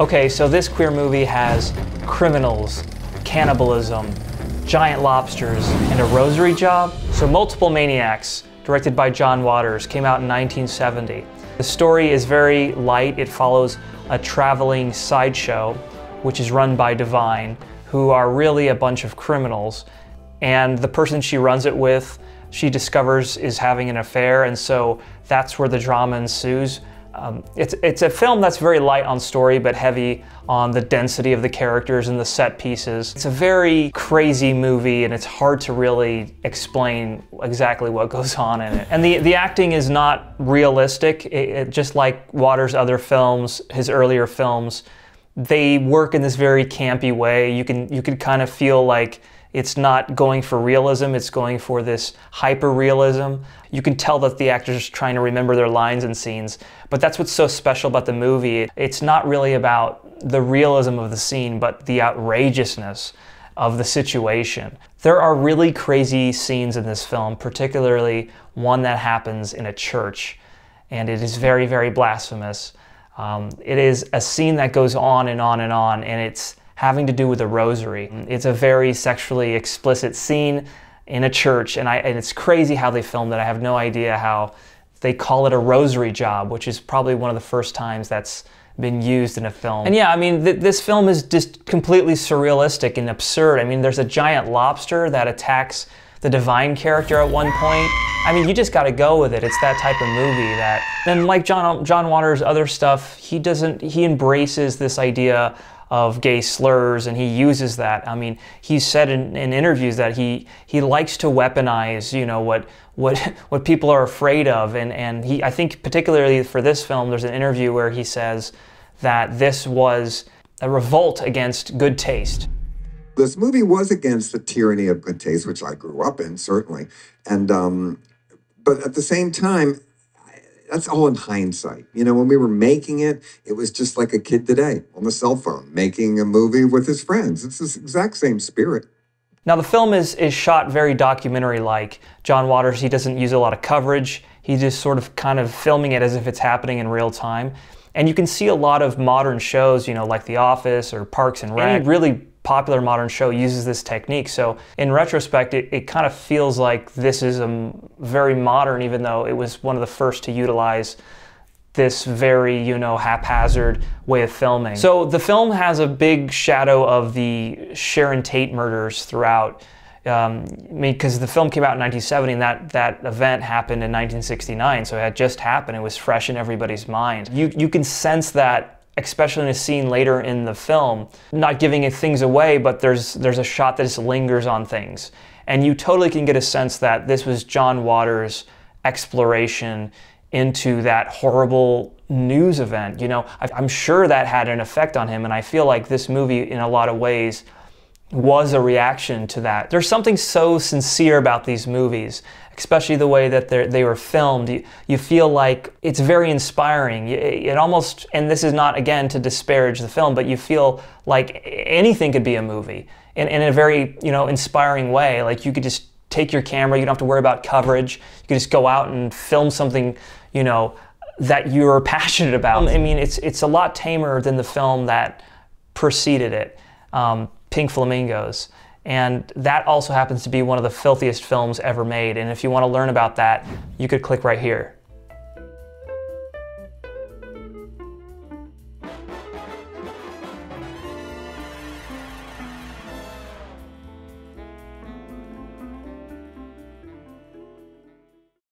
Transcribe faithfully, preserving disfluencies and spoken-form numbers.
okay, so this queer movie has criminals, cannibalism, giant lobsters, and a rosary job. So Multiple Maniacs, directed by John Waters, came out in nineteen seventy. The story is very light. It follows a traveling sideshow, which is run by Divine, who are really a bunch of criminals. And the person she runs it with, she discovers is having an affair, and so that's where the drama ensues. Um, it's, it's a film that's very light on story, but heavy on the density of the characters and the set pieces. It's a very crazy movie, and it's hard to really explain exactly what goes on in it. And the, the acting is not realistic. It, it, just like Waters' other films, his earlier films, they work in this very campy way. You can, you can kind of feel like it's not going for realism, it's going for this hyper-realism. You can tell that the actors are trying to remember their lines and scenes, but that's what's so special about the movie. It's not really about the realism of the scene, but the outrageousness of the situation. There are really crazy scenes in this film, particularly one that happens in a church, and it is very, very blasphemous. Um, it is a scene that goes on and on and on, and it's having to do with a rosary. It's a very sexually explicit scene in a church, and, I, and it's crazy how they filmed it. I have no idea how they call it a rosary job, which is probably one of the first times that's been used in a film. And yeah, I mean, th this film is just completely surrealistic and absurd. I mean, there's a giant lobster that attacks the Divine character at one point. I mean, you just gotta go with it. It's that type of movie that, and like John, John Waters' other stuff, he doesn't, he embraces this idea of gay slurs, and he uses that. I mean, he's said in, in interviews that he he likes to weaponize, you know, what what what people are afraid of, and and he I think particularly for this film, there's an interview where he says that this was a revolt against good taste. This movie was against the tyranny of good taste, which I grew up in certainly, and um, but at the same time, that's all in hindsight. You know, when we were making it, it was just like a kid today on the cell phone, making a movie with his friends. It's this exact same spirit. Now the film is, is shot very documentary-like. John Waters, he doesn't use a lot of coverage. He's just sort of kind of filming it as if it's happening in real time. And you can see a lot of modern shows, you know, like The Office or Parks and Rec. Any really popular modern show uses this technique. So in retrospect, it, it kind of feels like this is a very modern, even though it was one of the first to utilize this very, you know, haphazard way of filming. So the film has a big shadow of the Sharon Tate murders throughout. Um, I mean, because the film came out in nineteen seventy, and that, that event happened in nineteen sixty-nine, so it had just happened. It was fresh in everybody's mind. You, you can sense that, especially in a scene later in the film, not giving things away, but there's there's a shot that just lingers on things. And you totally can get a sense that this was John Waters' exploration into that horrible news event. You know, I'm sure that had an effect on him, and I feel like this movie, in a lot of ways, was a reaction to that. There's something so sincere about these movies, especially the way that they were filmed. You, you feel like it's very inspiring. It, it almost, and this is not, again, to disparage the film, but you feel like anything could be a movie in, in a very, you know, inspiring way. Like you could just take your camera, you don't have to worry about coverage. You could just go out and film something, you know, that you're passionate about. I mean, it's, it's a lot tamer than the film that preceded it, um, Pink Flamingos. And that also happens to be one of the filthiest films ever made. And if you want to learn about that, you could click right here.